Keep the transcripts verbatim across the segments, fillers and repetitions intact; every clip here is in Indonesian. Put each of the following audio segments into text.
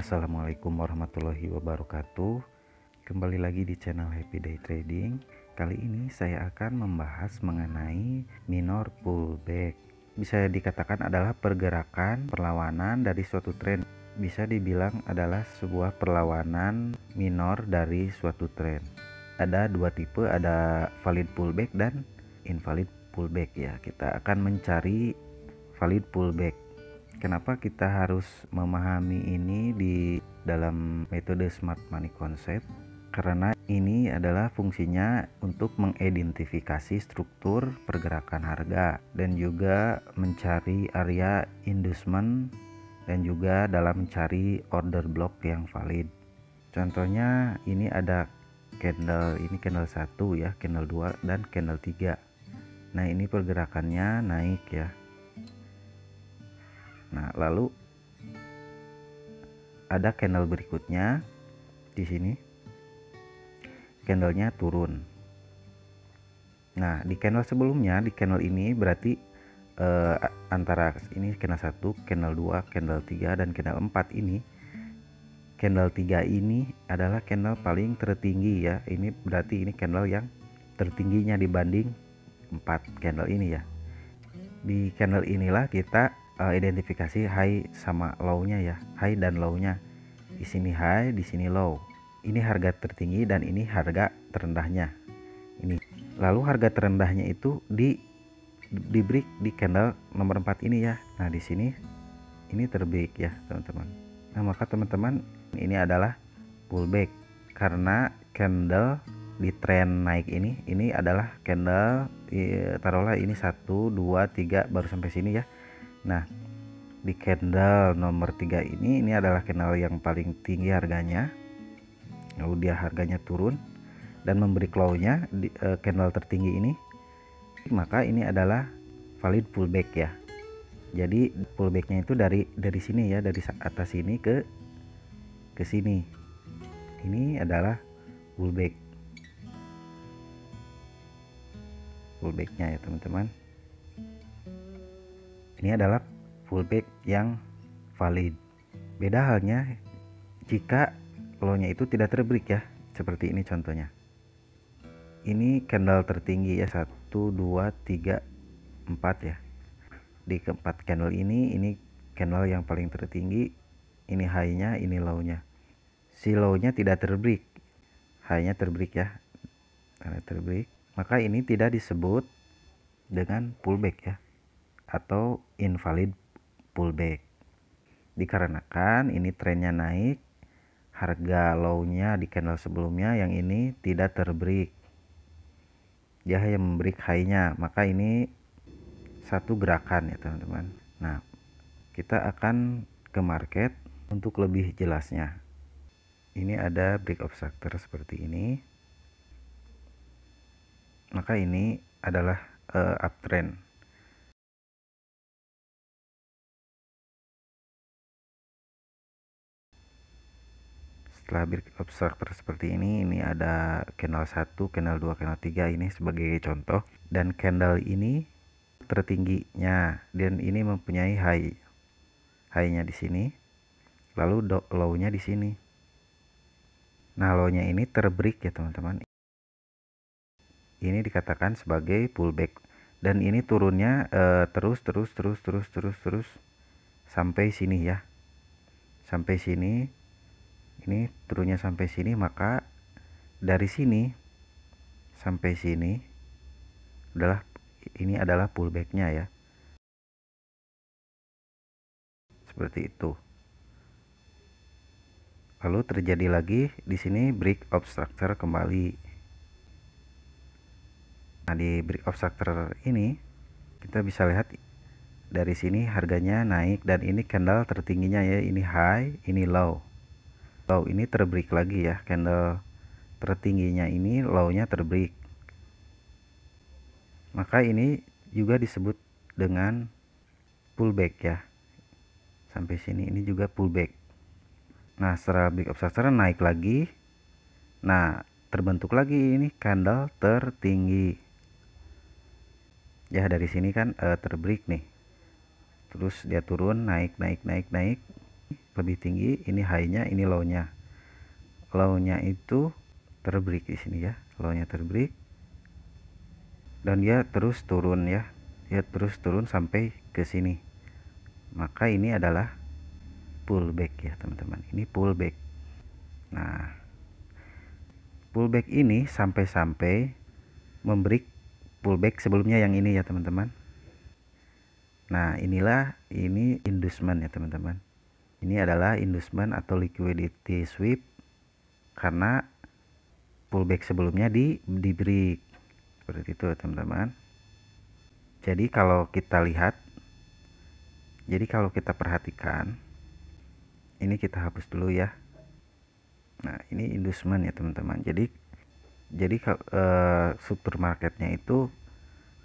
Assalamualaikum warahmatullahi wabarakatuh. Kembali lagi di channel Happy Day Trading. Kali ini saya akan membahas mengenai minor pullback. Bisa dikatakan adalah pergerakan perlawanan dari suatu tren. Bisa dibilang adalah sebuah perlawanan minor dari suatu tren. Ada dua tipe, ada valid pullback dan invalid pullback ya. Kita akan mencari valid pullback. Kenapa kita harus memahami ini di dalam metode Smart Money Concept? Karena ini adalah fungsinya untuk mengidentifikasi struktur pergerakan harga dan juga mencari area inducement dan juga dalam mencari order block yang valid. Contohnya ini ada candle, ini candle satu ya, candle dua dan candle tiga. Nah, ini pergerakannya naik ya. Nah, lalu ada candle berikutnya di sini. Candlenya turun. Nah, di candle sebelumnya, di candle ini berarti eh, antara ini candle satu, candle dua, candle tiga dan candle empat ini. Candle tiga ini adalah candle paling tertinggi ya. Ini berarti ini candle yang tertingginya dibanding empat candle ini ya. Di candle inilah kita identifikasi high sama low-nya ya, high dan low-nya. Di sini high, di sini low. Ini harga tertinggi dan ini harga terendahnya. Ini. Lalu harga terendahnya itu di di break di candle nomor empat ini ya. Nah, di sini ini terbreak ya, teman-teman. Nah, maka teman-teman ini adalah pullback karena candle di tren naik ini ini adalah candle taruhlah ini satu, dua, tiga baru sampai sini ya. Nah, di candle nomor tiga ini ini adalah candle yang paling tinggi harganya, lalu dia harganya turun dan memberi low-nya di uh, candle tertinggi ini, maka ini adalah valid pullback ya. Jadi pullbacknya itu dari dari sini ya, dari atas sini ke ke sini. Ini adalah pullback pullbacknya ya teman-teman. Ini adalah pullback yang valid. Beda halnya jika low-nya itu tidak terbreak ya, seperti ini contohnya. Ini candle tertinggi ya, satu, dua, tiga, empat ya. Di keempat candle ini, ini candle yang paling tertinggi. Ini high-nya, ini low-nya. Si low-nya tidak terbreak, high-nya terbreak ya. Karena terbreak, maka ini tidak disebut dengan pullback ya, atau invalid pullback, dikarenakan ini trennya naik, harga low-nya di candle sebelumnya yang ini tidak terbreak, dia hanya membreak high-nya, maka ini satu gerakan ya teman-teman. Nah, kita akan ke market untuk lebih jelasnya. Ini ada break of structure seperti ini, maka ini adalah uh, uptrend. Setelah break of structure seperti ini, ini ada candle satu, candle dua, candle tiga ini sebagai contoh, dan candle ini tertingginya dan ini mempunyai high. High-nya di sini, lalu low-nya di sini. Nah, low-nya ini terbreak ya, teman-teman. Ini dikatakan sebagai pullback dan ini turunnya eh, terus terus terus terus terus terus sampai sini ya. Sampai sini. Ini turunnya sampai sini, maka dari sini sampai sini adalah ini adalah pullbacknya ya, seperti itu. Lalu terjadi lagi di sini break of structure kembali. Nah, di break of structure ini kita bisa lihat dari sini harganya naik dan ini candle tertingginya ya, ini high, ini low. Low ini terbreak lagi ya, candle tertingginya ini low-nya terbreak, maka ini juga disebut dengan pullback ya. Sampai sini ini juga pullback. Nah, setelah break of structure naik lagi, nah terbentuk lagi ini candle tertinggi ya, dari sini kan uh, terbreak nih, terus dia turun, naik naik naik naik lebih tinggi, ini high-nya, ini low-nya. Low-nya itu terbreak di sini ya, low-nya terbreak. Dan dia terus turun ya. Dia terus turun sampai ke sini. Maka ini adalah pullback ya, teman-teman. Ini pullback. Nah, pullback ini sampai-sampai membreak pullback sebelumnya yang ini ya, teman-teman. Nah, inilah ini inducement ya, teman-teman. Ini adalah inducement atau liquidity sweep karena pullback sebelumnya di di break. Seperti itu, teman-teman. Jadi kalau kita lihat, jadi kalau kita perhatikan, ini kita hapus dulu ya. Nah, ini inducement ya, teman-teman. Jadi jadi eh, supermarketnya itu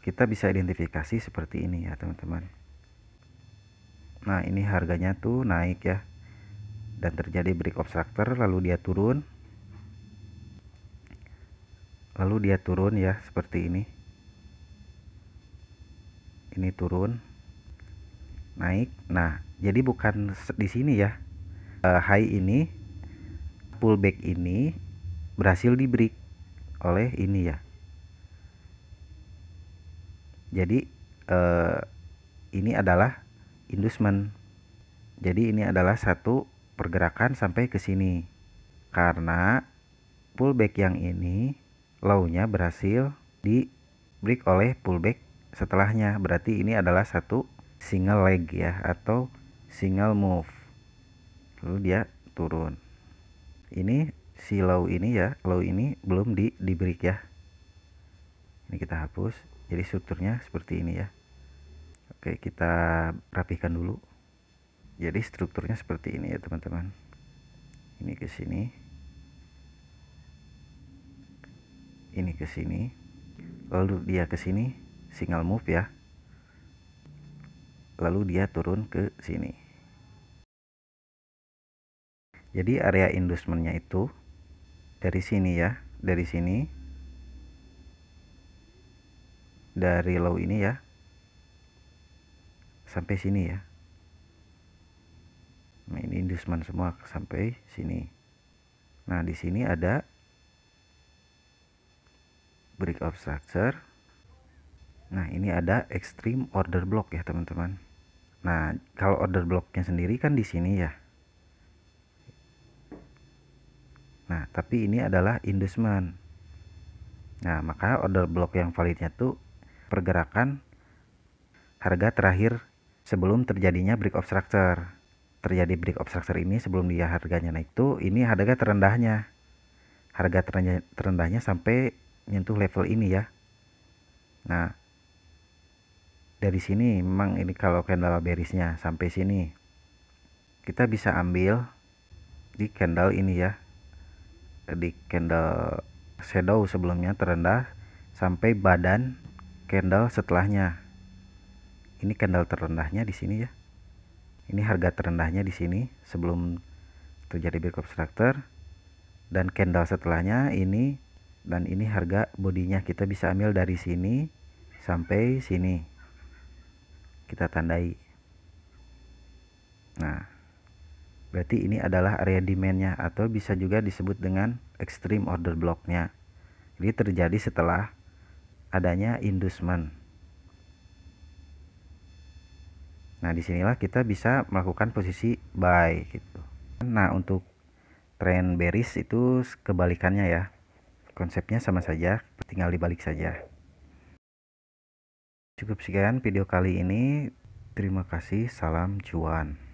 kita bisa identifikasi seperti ini ya, teman-teman. Nah, ini harganya tuh naik ya. Dan terjadi break of structure, lalu dia turun. Lalu dia turun ya, seperti ini. Ini turun, naik. Nah, jadi bukan di sini ya. Uh, high ini, pullback ini berhasil di break oleh ini ya. Jadi uh, ini adalah inducement. Jadi ini adalah satu pergerakan sampai ke sini karena pullback yang ini low-nya berhasil di break oleh pullback setelahnya. Berarti ini adalah satu single leg ya, atau single move. Lalu dia turun. Ini si low ini ya, low ini belum di di break ya. Ini kita hapus. Jadi strukturnya seperti ini ya. Oke, kita rapihkan dulu. Jadi strukturnya seperti ini ya, teman-teman. Ini ke sini. Ini ke sini. Lalu dia ke sini. Single move ya, lalu dia turun ke sini. Jadi area inducementnya itu dari sini ya, dari sini, dari low ini ya sampai sini ya. Nah, ini inducement semua sampai sini. Nah, di sini ada break of structure. Nah, ini ada extreme order block ya, teman-teman. Nah, kalau order blocknya sendiri kan di sini ya. Nah, tapi ini adalah inducement. Nah, maka order block yang validnya tuh pergerakan harga terakhir sebelum terjadinya break of structure. Terjadi break of structure ini sebelum dia harganya naik tuh, ini harga terendahnya. Harga terendahnya sampai nyentuh level ini ya. Nah, dari sini memang ini kalau candle bearish-nya sampai sini kita bisa ambil di candle ini ya, di candle shadow sebelumnya terendah sampai badan candle setelahnya. Ini candle terendahnya di sini ya, ini harga terendahnya di sini sebelum terjadi break of structure, dan candle setelahnya ini, dan ini harga bodinya kita bisa ambil dari sini sampai sini. Kita tandai. Nah, berarti ini adalah area demand-nya, atau bisa juga disebut dengan extreme order block-nya. Jadi terjadi setelah adanya inducement. Nah, disinilah kita bisa melakukan posisi buy gitu. Nah, untuk trend bearish itu kebalikannya ya. Konsepnya sama saja, tinggal dibalik saja. Cukup sekian video kali ini. Terima kasih, salam cuan.